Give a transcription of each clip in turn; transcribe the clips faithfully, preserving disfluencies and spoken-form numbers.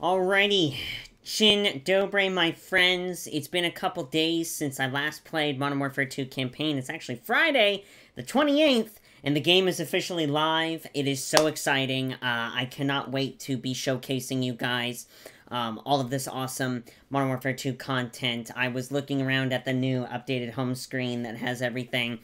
Alrighty, Chin Dobre, my friends. It's been a couple days since I last played Modern Warfare two campaign. It's actually Friday, the twenty-eighth, and the game is officially live. It is so exciting. Uh, I cannot wait to be showcasing you guys um, all of this awesome Modern Warfare two content. I was looking around at the new updated home screen that has everything.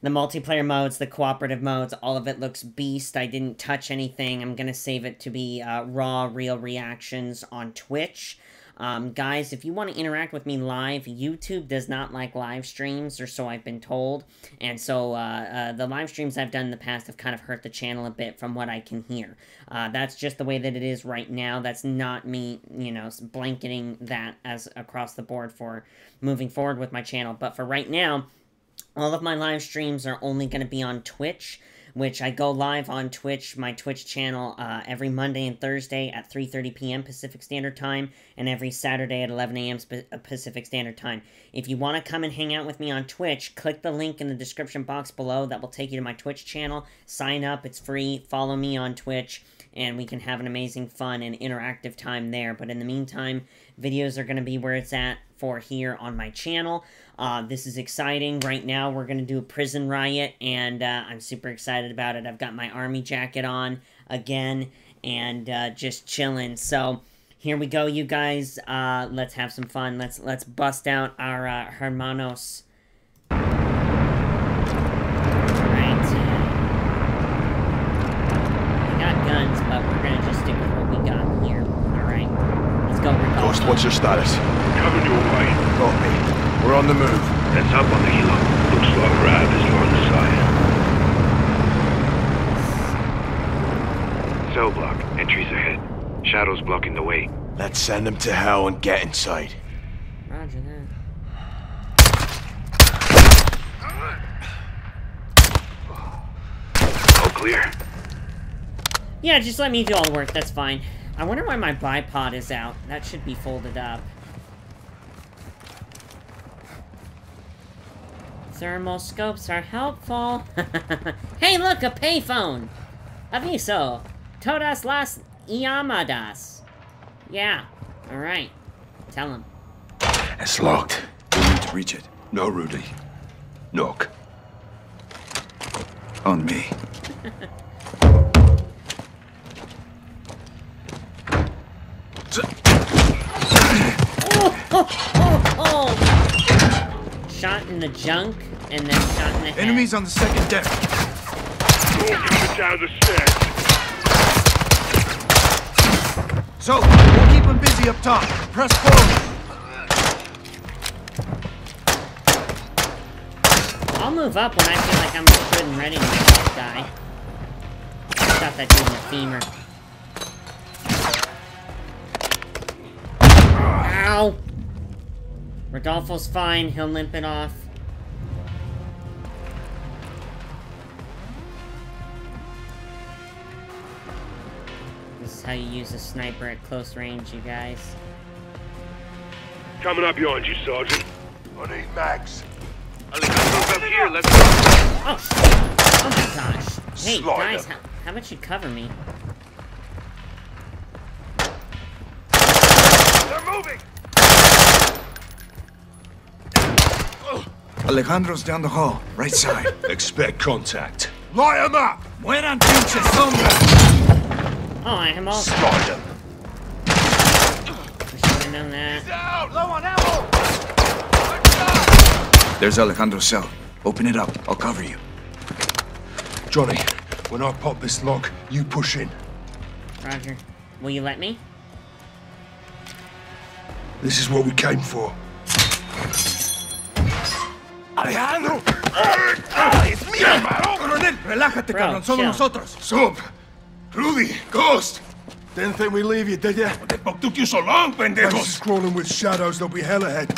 The multiplayer modes, the cooperative modes, all of it looks beast. I didn't touch anything. I'm going to save it to be uh, raw, real reactions on Twitch. Um, guys, if you want to interact with me live, YouTube does not like live streams, or so I've been told. And so uh, uh, the live streams I've done in the past have kind of hurt the channel a bit from what I can hear. Uh, that's just the way that it is right now. That's not me, you know, blanketing that as across the board for moving forward with my channel. But for right now, all of my live streams are only going to be on Twitch, which I go live on Twitch, my Twitch channel, uh, every Monday and Thursday at three thirty p m Pacific Standard Time, and every Saturday at eleven a m Pacific Standard Time. If you want to come and hang out with me on Twitch, click the link in the description box below. That will take you to my Twitch channel. Sign up. It's free. Follow me on Twitch, and we can have an amazing, fun, and interactive time there. But in the meantime, videos are going to be where it's at for here on my channel. Uh, this is exciting. Right now, we're going to do a prison riot, and uh, I'm super excited about it. I've got my army jacket on again, and uh, just chilling. So here we go, you guys. Uh, let's have some fun. Let's let's bust out our uh, hermanos. Ghost, what's your status? Covered your way. Copy. We're on the move. That's up on the helo. Looks like Rav is on the side. Cell block. Entries ahead. Shadow's blocking the way. Let's send them to hell and get inside. Roger that. All clear. Yeah, just let me do all the work. That's fine. I wonder why my bipod is out. That should be folded up. Thermal scopes are helpful. Hey, look, a payphone! Aviso, todas las llamadas. Yeah, alright. Tell him. It's locked. We need to reach it. No, Rudy. Knock. On me. Oh, oh, oh. Shot in the junk, and then shot in the head. Enemies on the second deck. Walking down the stairs. So, we'll keep them busy up top. Press forward. I'll move up when I feel like I'm good and ready to make this guy. Shot that dude in the femur. Ow! Rodolfo's fine. He'll limp it off. This is how you use a sniper at close range, you guys. Coming up behind you, Sergeant. I need Max. Alejandro's up here. Let's go. Oh, oh my gosh. Hey, Slide guys, how, how about you cover me? They're moving! Alejandro's down the hall, right side. Expect contact. Light him up! Buena pinche sombra! Oh, I am all. Slide him. I should've known that. He's out! Low on ammo! There's Alejandro's cell. Open it up. I'll cover you. Johnny, when I pop this lock, you push in. Roger. Will you let me? This is what we came for. Alejandro! Ah, it's me, hermano! Coronel, relájate, cabrón. Somos nosotros. Soap! Rudy! Ghost! Didn't think we leave you, did ya? What the fuck took you so long, pendejos? Price is crawling with shadows. There'll be hell ahead.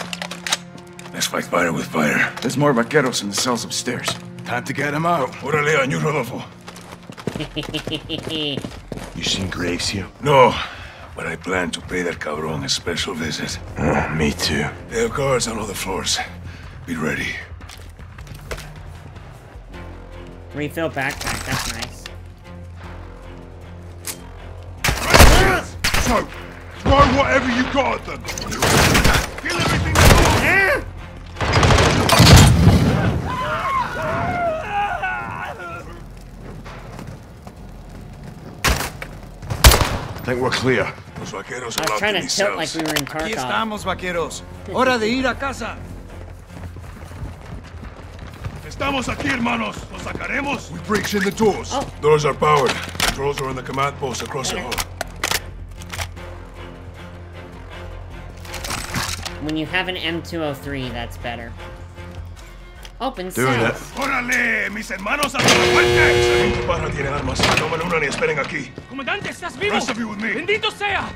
Let's fight fire with fire. There's more vaqueros in the cells upstairs. Time to get them out. Orale, on you, Rodolfo. You seen Graves here? No. But I plan to pay that cabron a special visit. Oh, me too. They have guards on all the floors. Be ready. Refill backpack, that's nice. Right, so, Throw whatever you got at them! Kill everything they I think we're clear. Los vaqueros are I was trying to tilt like we were in Tarkov. Aquí estamos, vaqueros. Hora de ir a casa. Estamos aquí, hermanos. Los sacaremos. We breaks in the doors. Oh. Doors are powered. Controls are on the command post across the hall. When you have an M two oh three, that's better. Open doing it. Órale, mis hermanos a la fuerte. Tu barra tiene armas. Tomen una y esperen aquí. Comandante, estás vivo. Rest of you with me. Bendito sea.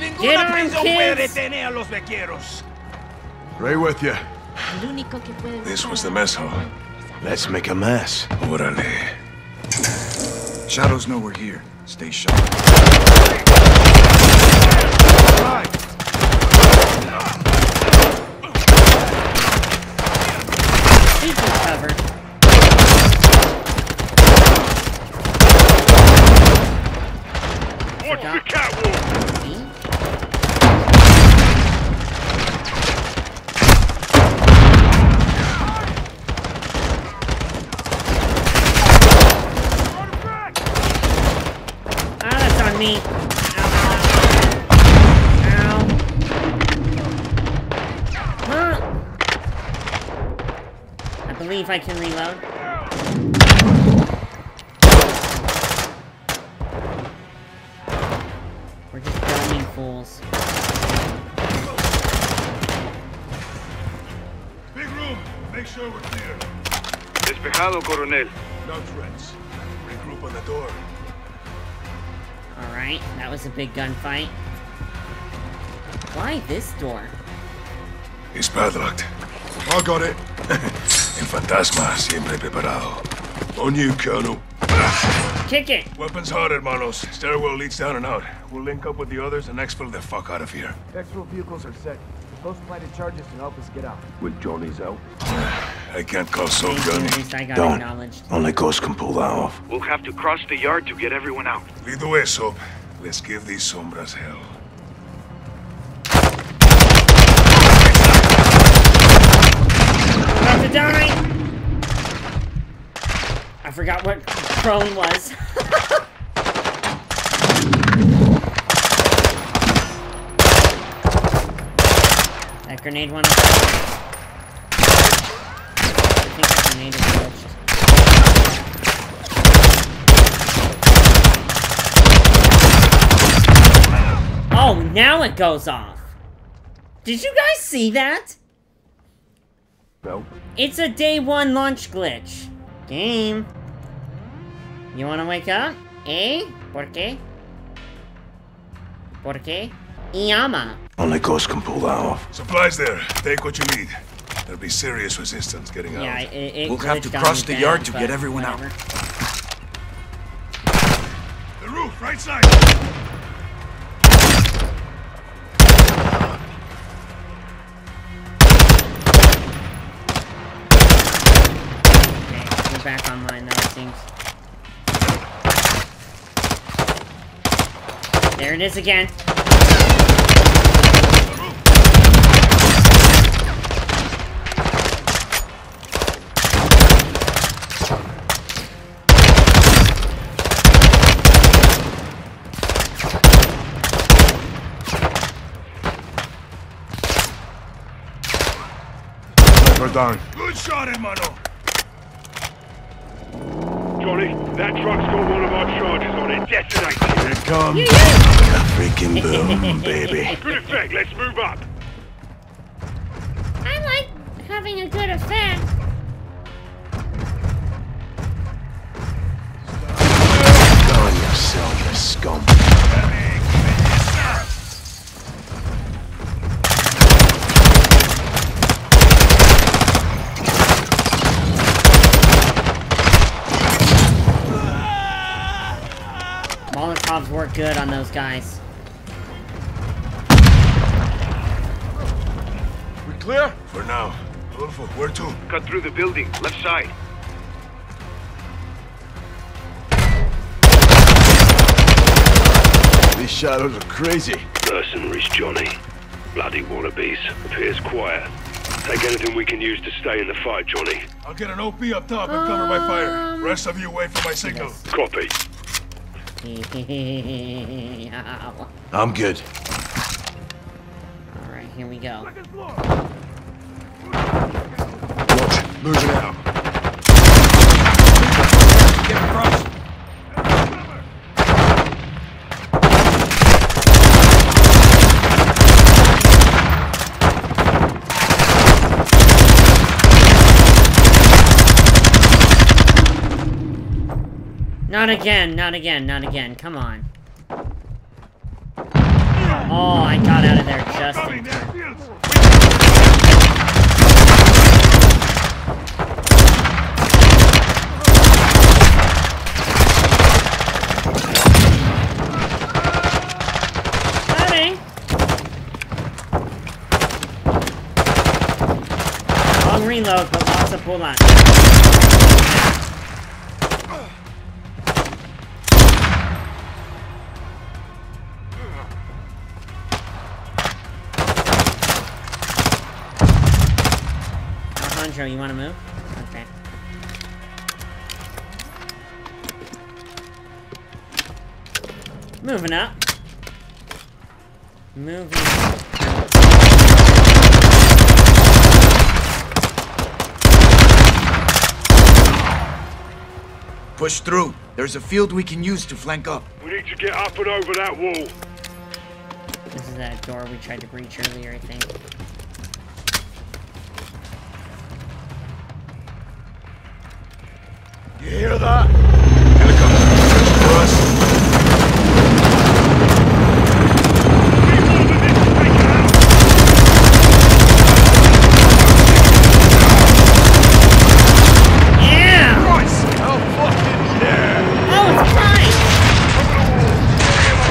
Ninguna prisión puede detener a los vaqueros. Right with you. This was the mess hall. Let's make a mess. Órale. Shadows know we're here. Stay sharp. Right. Covered. Watch the catwalk. Ah, that's on me. If I can reload. We're just dummy fools. Big room. Make sure we're clear. Despejado, coronel. No threats. Regroup on the door. All right, that was a big gunfight. Why this door? It's padlocked. I got it. El fantasma siempre preparado. On you, Colonel. Kick it. Weapons hard, hermanos. Stairwell leads down and out. We'll link up with the others and expel the fuck out of here. Exfil vehicles are set. Post-planted charges can help us get out. With Johnny's out. I can't call Soap, Johnny. Don't. Only Ghost can pull that off. We'll have to cross the yard to get everyone out. Lead the way, Soap. Let's give these sombras hell. I forgot what prone was. That grenade one. I think that grenade is glitched. Oh, now it goes off. Did you guys see that? No. It's a day one launch glitch. Game. You wanna wake up? Eh? Por qué? Por qué? Llama. Only Ghost can pull that off. Supplies there. Take what you need. There'll be serious resistance getting yeah, out. It, it we'll have to cross the down, yard to get everyone whatever. out. The roof, right side. Okay, we're back online now, it seems. There it is again. We're done. Good shot, hermano. Johnny, that truck's got one of our charges on it. Detonate! Here it comes. Yeah, yeah. A freaking boom, baby. Good effect, let's move up. I like having a good effect. Go on yourself, you scum. Molotovs work good on those guys. We clear? For now. Rodolfo, where to? Cut through the building, left side. This shadows are crazy. Mercenaries, Johnny. Bloody wannabes. Appears quiet. Take anything we can use to stay in the fight, Johnny. I'll get an O P up top and cover my fire. Rest of you wait for my signal. Yes. Copy. I'm good. All right, here we go. Watch, moving out. Get across. Not again, not again, not again. Come on. Oh, I got out of there just in time. Honey. Long reload, but lots of pull on. You want to move? Okay. Moving up. Moving up. Push through. There's a field we can use to flank up. We need to get up and over that wall. This is that door we tried to breach earlier, I think. You hear that? Helicopter search for us. Yeah! Price! Oh fucking yeah! Oh, it's Price!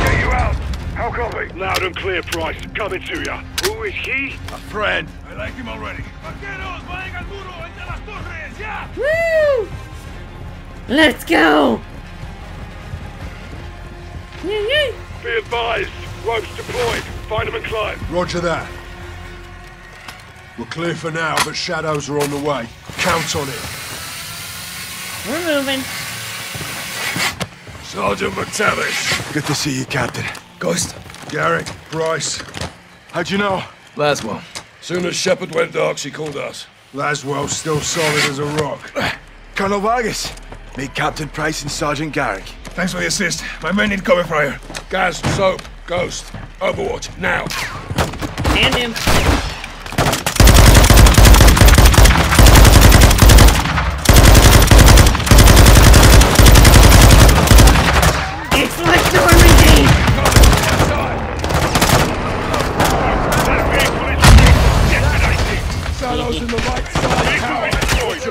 Get you out! How copy? Loud and clear, Price. Coming to ya. Who is he? A friend. I like him already. Woo! Let's go! Be advised! Ropes deployed! Find them and climb! Roger that. We're clear for now, but shadows are on the way. Count on it. We're moving. Sergeant McTavish. Good to see you, Captain. Ghost? Garrick. Price. How'd you know? Laswell. Soon as Shepherd went dark, she called us. Laswell's still solid as a rock. Colonel Vargas. Meet Captain Price and Sergeant Garrick. Thanks for the assist. My men need cover fire. Gaz, Soap, Ghost, Overwatch, now. And him. It's like the remedy. That vehicle is dead. Silos in the right side. Vehicle destroyed.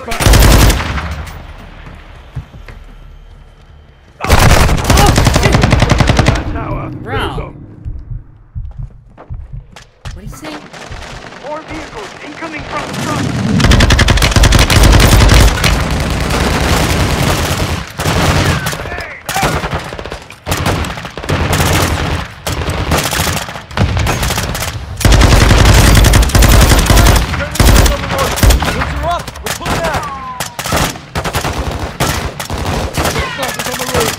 Bro. What do you say? More vehicles incoming from the front. Hey, up. We're pulling out. On the roof.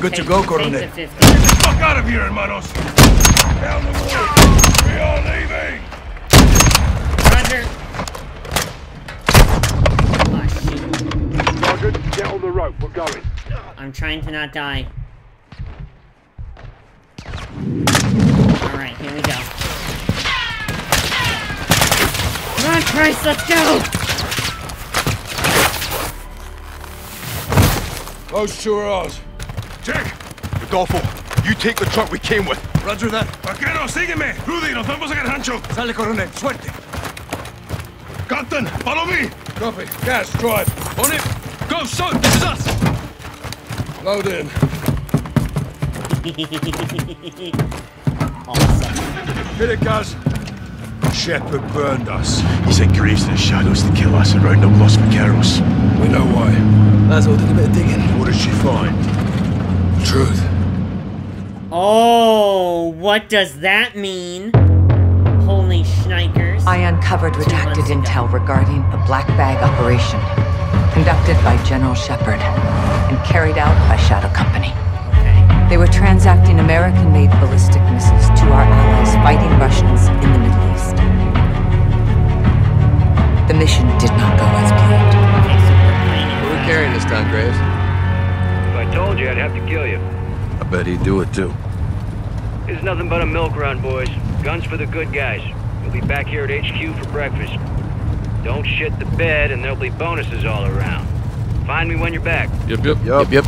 Good to go, Coronel. Get the fuck out of here, hermanos. Down the wall. We are leaving. Roger. Oh, Roger, get on the rope. We're going. I'm trying to not die. All right, here we go. Come on, Price, let's go. Those two are ours. Rodolfo, you take the truck we came with. Roger that. Vaquero, sígueme. Rudy, nos vamos a Gancho. Sale, Coronel. Suerte. Captain, follow me! Copy. Gaz, drive. On it. Go, Soap! This is us! Load in. Awesome. Hit it, Gaz. Shepherd burned us. He sent Graves to the shadows to kill us and round up Los Vaqueros. We know why. Laswell did a bit of digging. What did she find? The truth. Oh, what does that mean? Holy schnikers. I uncovered redacted intel regarding a black bag operation conducted by General Shepherd and carried out by Shadow Company. Okay. They were transacting American-made ballistic missiles to our allies fighting Russians in the Middle East. The mission did not go as planned. Who are we carrying this time, Graves? If I told you, I'd have to kill you. I bet he'd do it too. It's nothing but a milk run, boys. Guns for the good guys. We'll be back here at H Q for breakfast. Don't shit the bed and there'll be bonuses all around. Find me when you're back. Yep, yep, yep, yep.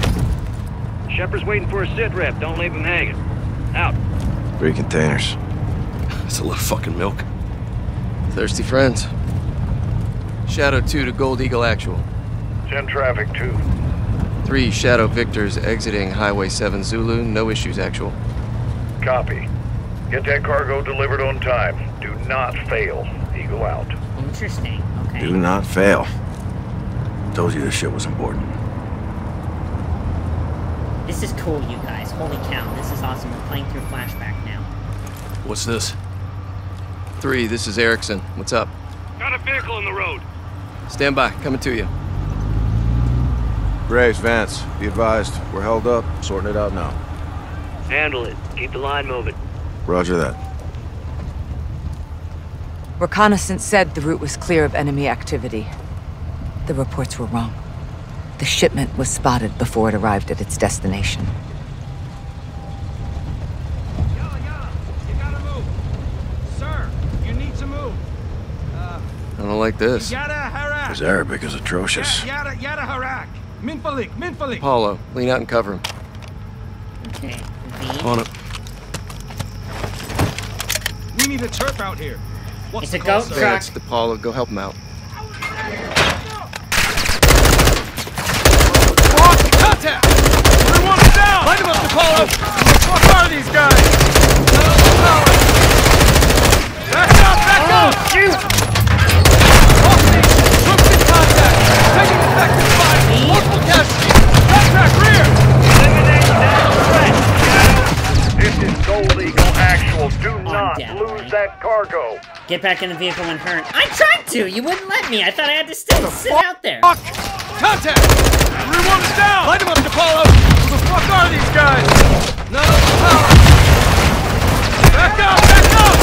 Shepherd's waiting for a sit rep. Don't leave him hanging. Out. Three containers. That's a lot of fucking milk. Thirsty friends. Shadow two to Gold Eagle Actual. ten traffic two. Three Shadow Victors exiting Highway seven Zulu, no issues actual. Copy. Get that cargo delivered on time. Do not fail. Eagle out. Interesting. Okay. Do not fail. Told you this shit was important. This is cool, you guys. Holy cow, this is awesome. We're playing through flashback now. What's this? Three, this is Erickson. What's up? Got a vehicle on the road. Stand by. Coming to you. Graves, Vance, be advised. We're held up. Sorting it out now. Handle it. Keep the line moving. Roger that. Reconnaissance said the route was clear of enemy activity. The reports were wrong. The shipment was spotted before it arrived at its destination. Yalla, yalla. You gotta move. Sir, you need to move. Uh, I don't like this. His Arabic is atrocious. Yada, yada, harak. Minfalik, minfalik. Paulo, lean out and cover him. Okay. V. On it. We need a turf out here. What's it's the a goat truck. That's the Paulo. Go help him out. Lost contact. We want him down. Light him up, the Paulo. What are these guys? Back up! Back oh, up! Shoot! Lost in contact. Taking effective fire. Multiple casualties. Backtrack rear. Eliminate that threat. This is Gold Eagle Actual. Do oh, not dead, lose right? that cargo. Get back in the vehicle and hurt. I tried to. You wouldn't let me. I thought I had to still the sit out there. Fuck. Contact. Everyone is down. Light him up, DePaulo. Who the fuck are these guys? No power. Back up. Back up.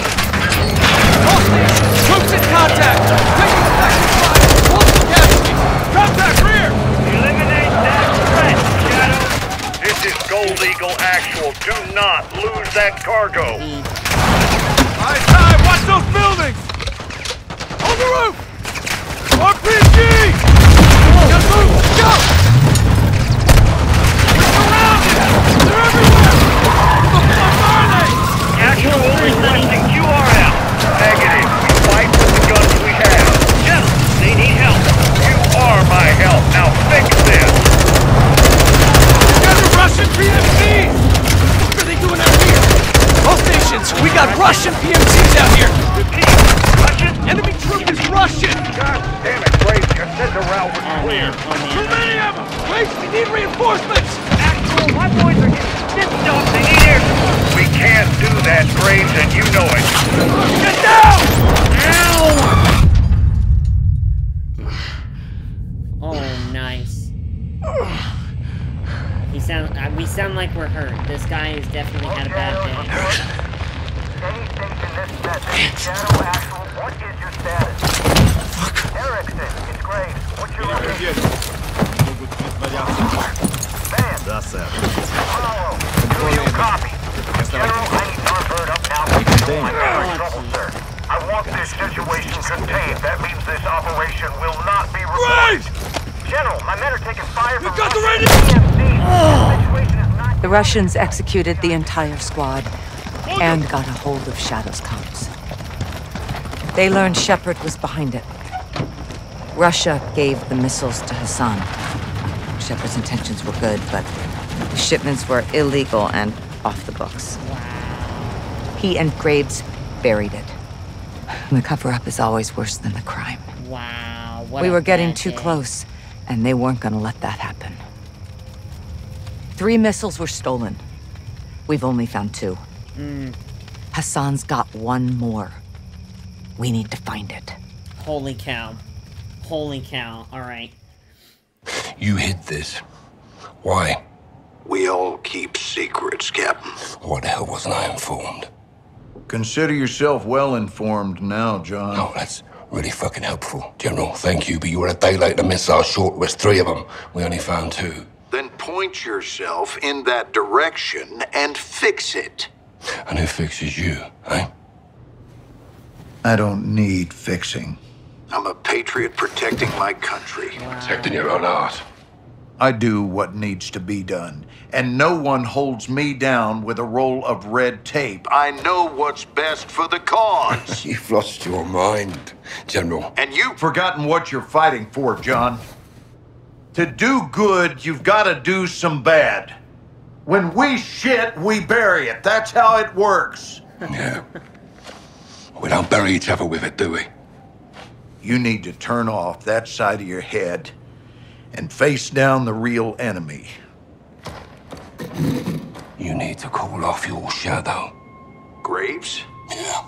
Hostage. Troops in contact. Taking back to fire. Multiple casualties. Drop that rear. Eliminate that threat. This is Gold Eagle Actual. Do not lose that cargo. High time, watch those buildings! On the roof! R P G! Just move! Go! We're surrounded! They're everywhere! What the fuck are they? Actual requesting Q R L. Negative. We fight with the guns we have. Yes, they need help. You are my help. Now fix this! Russian P M Cs! What are they doing out here? All stations, we got Russian P M Cs out here! Repeat, Russian? Enemy troop is Russian! God damn it, Graves, consider route was clear. Too many of them! Graves, we need reinforcements! Actual, my boys are getting stiffed up, they need air support. We can't do that, Graves, and you know it. Get down! Ow! Oh, nice. He sound, uh, we sound like we're hurt. This guy has definitely had a bad day. What is your status? Fuck. Erickson, it's Graves. What's your location? Van. That's it. Follow. Do you copy? General, I need our bird up now. I'm having trouble, sir. I want this situation contained. That means this operation will not be reported. General, my men are taking fire from... We've got the radio! The Russians executed the entire squad and got a hold of Shadow's comms. They learned Shepherd was behind it. Russia gave the missiles to Hassan. Shepherd's intentions were good, but the shipments were illegal and off the books. He and Graves buried it. The cover-up is always worse than the crime. Wow. We were getting too close, and they weren't gonna let that happen. Three missiles were stolen. We've only found two. Mm. Hassan's got one more. We need to find it. Holy cow. Holy cow. All right. You hid this. Why? We all keep secrets, Captain. Why the hell wasn't I informed? Consider yourself well informed now, John. Oh, that's really fucking helpful. General, thank you, but you were a day late to miss our short list. Three of them. We only found two. Then point yourself in that direction and fix it. And who fixes you, eh? I don't need fixing. I'm a patriot protecting my country. Wow. Protecting your own art. I do what needs to be done. And no one holds me down with a roll of red tape. I know what's best for the cause. You've lost your mind, General. And you've forgotten what you're fighting for, John. To do good, you've got to do some bad. When we shit, we bury it. That's how it works. Yeah. We don't bury each other with it, do we? You need to turn off that side of your head and face down the real enemy. You need to call off your shadow. Graves? Yeah.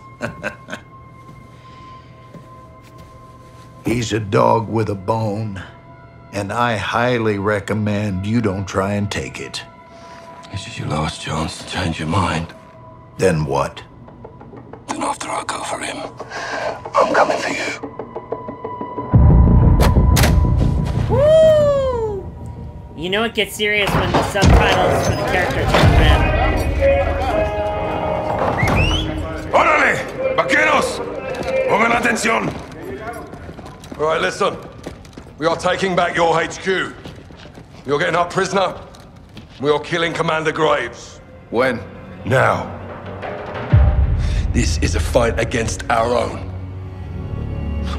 He's a dog with a bone, and I highly recommend you don't try and take it. This is your last chance to change your mind. Then what? Then after I go for him, I'm coming for you. Woo! You know it gets serious when the subtitles for the characters come in. Orale, vaqueros! Pongan atención! All right, listen. We are taking back your H Q. You're getting our prisoner. We are killing Commander Graves. When? Now. This is a fight against our own.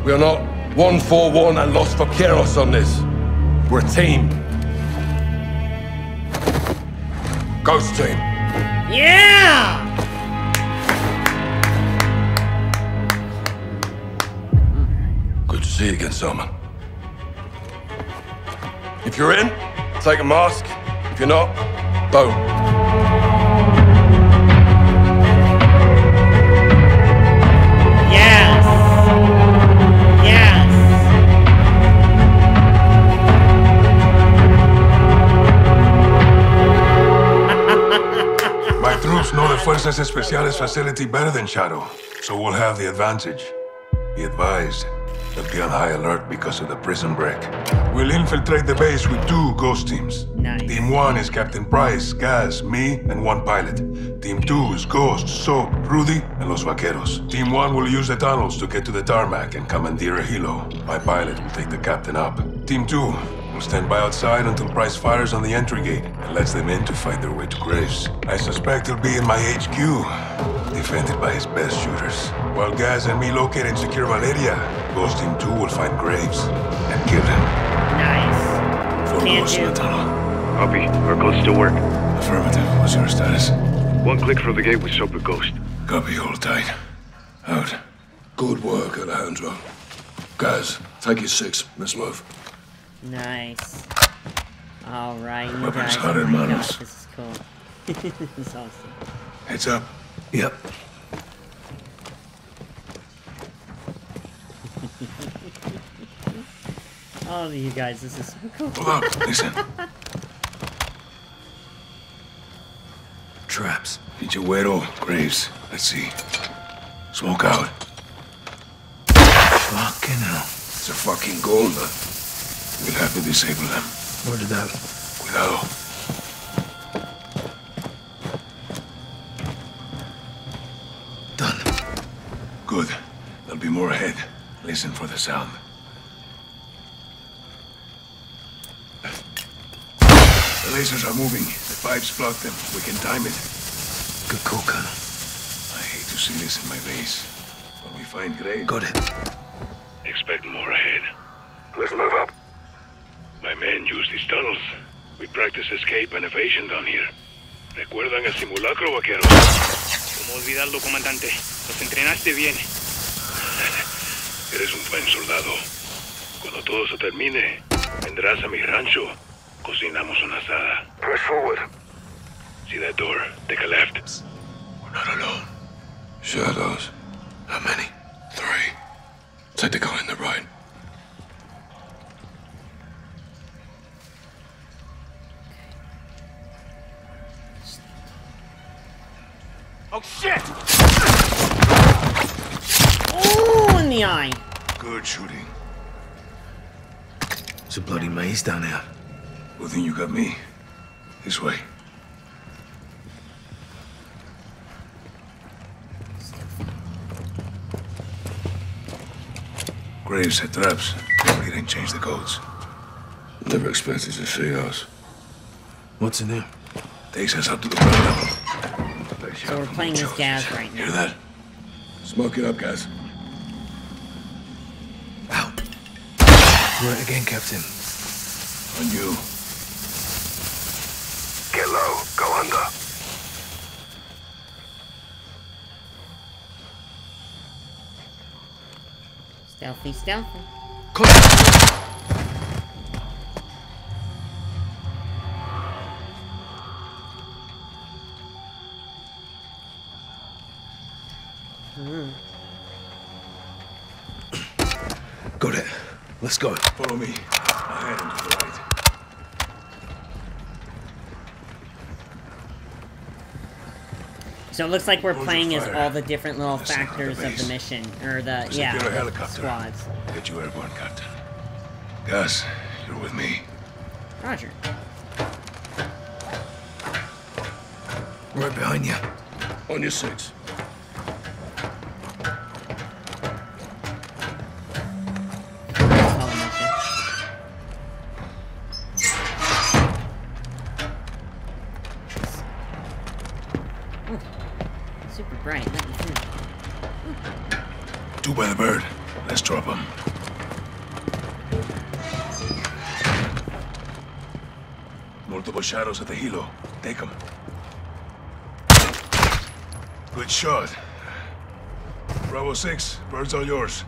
We are not one for one and lost for Kieros on this. We're a team. Ghost team. Yeah! Good to see you again, Simon. If you're in, take a mask. If you're not, don't. Know the Fuerzas Especiales facility better than Shadow, so we'll have the advantage. Be advised, they'll be on high alert because of the prison break. We'll infiltrate the base with two ghost teams. Nice. Team one is Captain Price, Gaz, me, and one pilot. Team two is Ghost, Soap, Rudy, and Los Vaqueros. Team one will use the tunnels to get to the tarmac and commandeer a helo. My pilot will take the captain up. Team two will stand by outside until Price fires on the entry gate and lets them in to fight their way to Graves. I suspect he'll be in my H Q, defended by his best shooters. While Gaz and me locate and secure Valeria, Ghost Team two will find Graves and kill him. Nice. Four goes in the tunnel. Copy. We're close to work. Affirmative. What's your status? One click from the gate with Soap and Ghost. Copy. Hold tight. Out. Good work, Alejandro. Guys, take your six. Let's move. Nice. All right, you guys. Oh my gosh, this is cool. This is awesome. Heads up. Yep. Oh, you guys, this is so cool. Hold on, listen. Traps. Pinchuero, Graves. Let's see. Smoke out. Fucking hell. It's a fucking gold. We'll have to disable them. Roger that. Cuidado. Done. Good. There'll be more ahead. Listen for the sound. The lasers are moving. The pipes block them. We can time it. Good call, Colonel. I hate to see this in my base. When we find Graves. Got it. Expect more ahead. Let's move up. My men use these tunnels. We practice escape and evasion down here. ¿Recuerdan el simulacro, vaqueros? ¿Cómo olvidarlo, comandante? Los entrenaste bien. Eres un buen soldado. Cuando todo se termine, vendrás a mi rancho. Cocinamos una asada. Press forward. See that door? Take a left. We're not alone. Shadows. How many? Three. Take the guy on the right. Oh shit! Oh, in the eye. Good shooting. It's a bloody maze down here. Well, then you got me. This way. Graves had traps. He didn't change the codes. Never expected to see us. What's in there? Takes us up to the ground level. So we're playing as Gaz right now. Hear that? Smoke it up, Gaz. Ow. Right again, Captain. On you. Get low. Go under. Stealthy, stealthy. Close. Mm. Got it. Let's go. Follow me. I head into the right. So it looks like we're playing as all the different little factors of the mission, or the, yeah, the squads. Get you airborne, Captain. Gus, you're with me. Roger. Right behind you. On your six. Shadows at the helo. Take them. Good shot. Bravo six, birds are yours.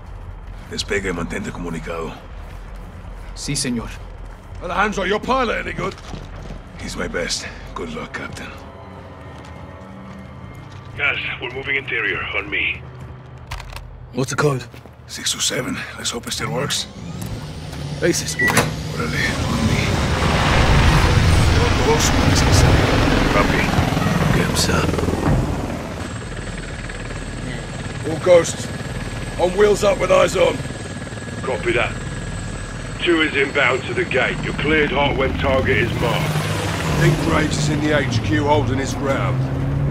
Despegue, mantente comunicado. Sí, señor. Alejandro, your pilot any good? He's my best. Good luck, Captain. Yes, we're moving interior. On me. What's the code? six two seven. Let's hope it still works. Aces, boy. Orale. Copy. Gibbs up. All Ghosts. On wheels up with eyes on. Copy that. Two is inbound to the gate. You're cleared hot when target is marked. Think Graves is in the H Q holding his ground.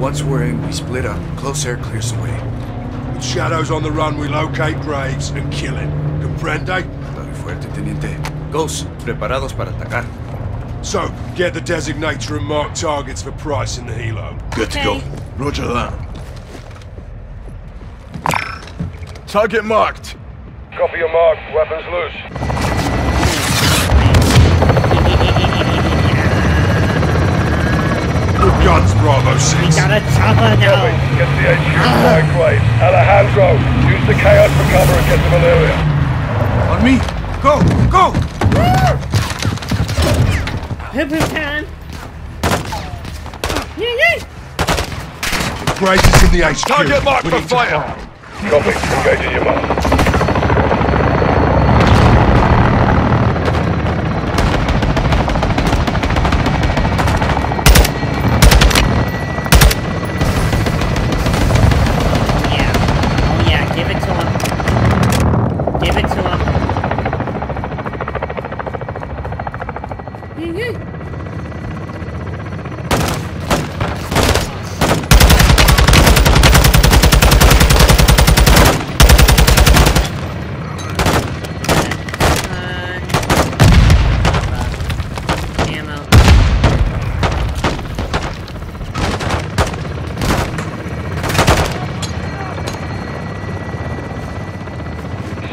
Once we're in, we split up. Close air clears the way. With Shadows on the run, we locate Graves and kill him. Comprende? Dale fuerte, teniente. Ghosts, preparados para atacar. So, get the designator and mark targets for Price in the helo. Good to go. Roger that. Target marked. Copy your mark. Weapons loose. Good guns, Bravo six. We got a chopper now. Copy. Get the H Q back way. Alejandro, use the chaos for cover and get to Valeria. On me. Go, go. Hip hip time. Yeah, yeah. Graves is in the H Q. Target mark for fire. Copy. Engaging your mark. Yeah. Oh yeah. Give it to him. Give it to him. Yeah, yeah.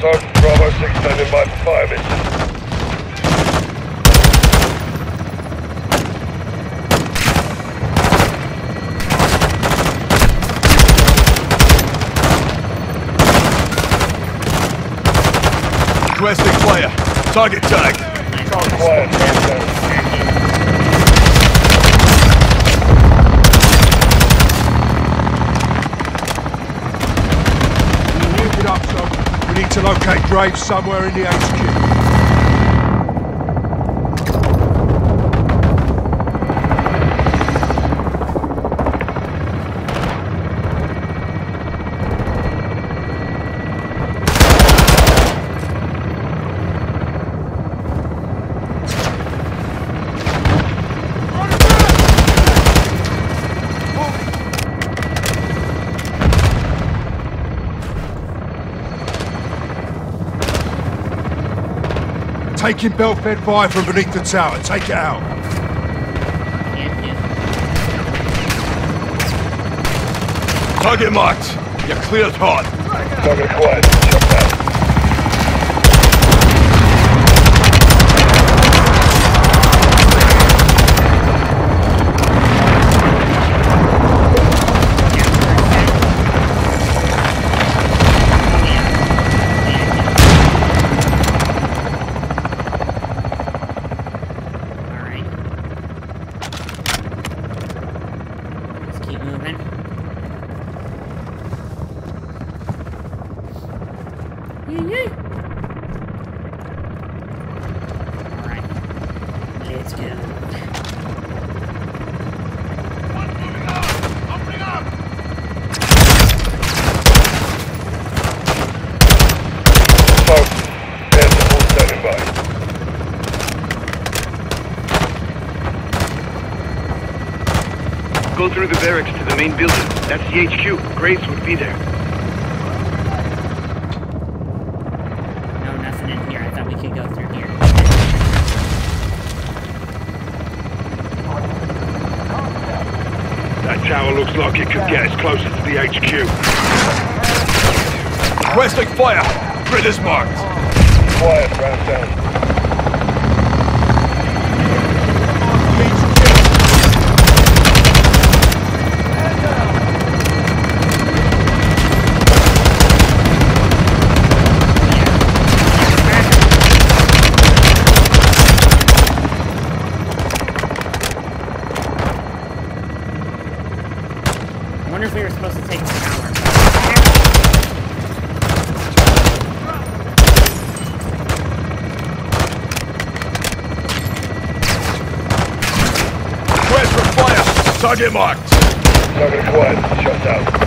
Sergeant Bravo six standing by for fire mission. Requesting fire. Target tagged. Quiet, we need it up, Soap. We need to locate Graves somewhere in the H Q. Taking Belfed fire from beneath the tower. Take it out. Yeah, yeah. Target marked. You're cleared hard. Target quiet. Shut through the barracks to the main building. That's the H Q. Graves would be there. No, nothing in here. I thought we could go through here. That tower looks like it could get us closer to the H Q. Requesting fire! Grid is marked. Quiet, round down. Target marked. Target quiet. Shut down.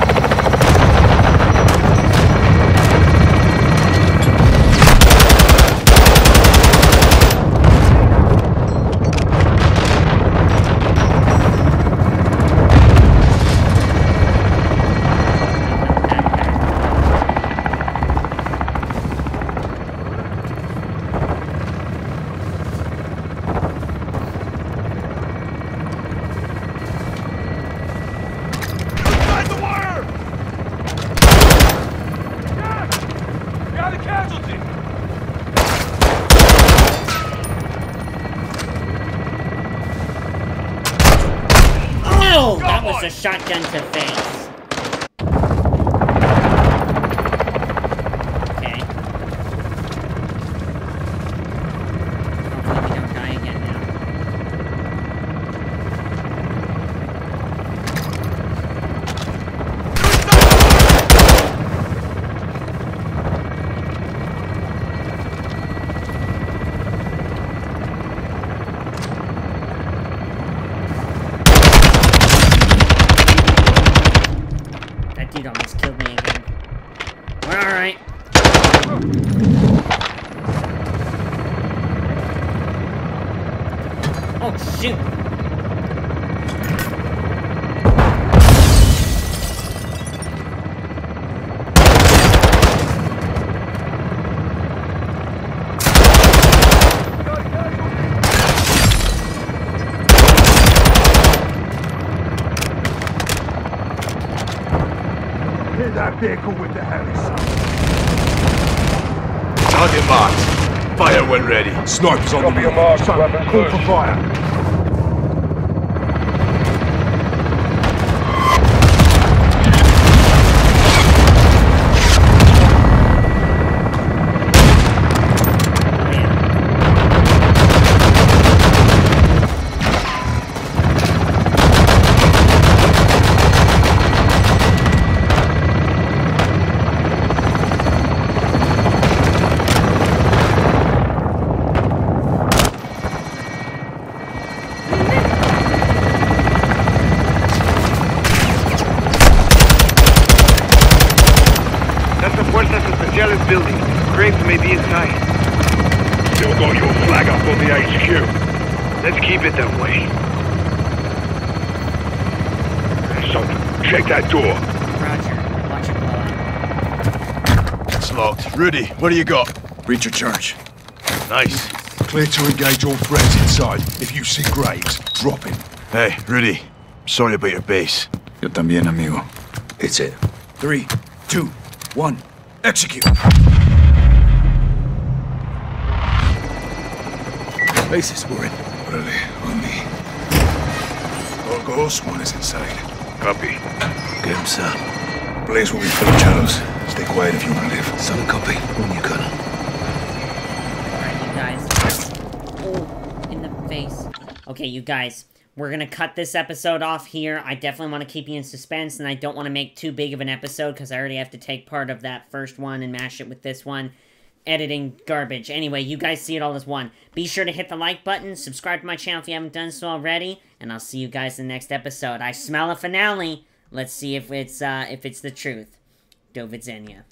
A shotgun to face. Okay. Hopefully we don't die again now. Vehicle with the Harris. Target marked. Fire when ready. Snipers on the mark. Call for fire. Rudy, what do you got? Breach of charge. Nice. Clear to engage all threats inside. If you see Graves, drop him. Hey, Rudy. Sorry about your base. Yo también, amigo. It's it. Three, two, one, execute! Bases were in. Orale, on me. Ghost one is inside. Copy. Get him, sir. Blaze will be full of shadows. Stay quiet if you want to live. Some copy. When you got him. Alright, you guys. Oh, in the face. Okay, you guys. We're going to cut this episode off here. I definitely want to keep you in suspense, and I don't want to make too big of an episode because I already have to take part of that first one and mash it with this one. Editing garbage. Anyway, you guys see it all as one. Be sure to hit the like button. Subscribe to my channel if you haven't done so already. And I'll see you guys in the next episode. I smell a finale. Let's see if it's, uh, if it's the truth. Dovizenia.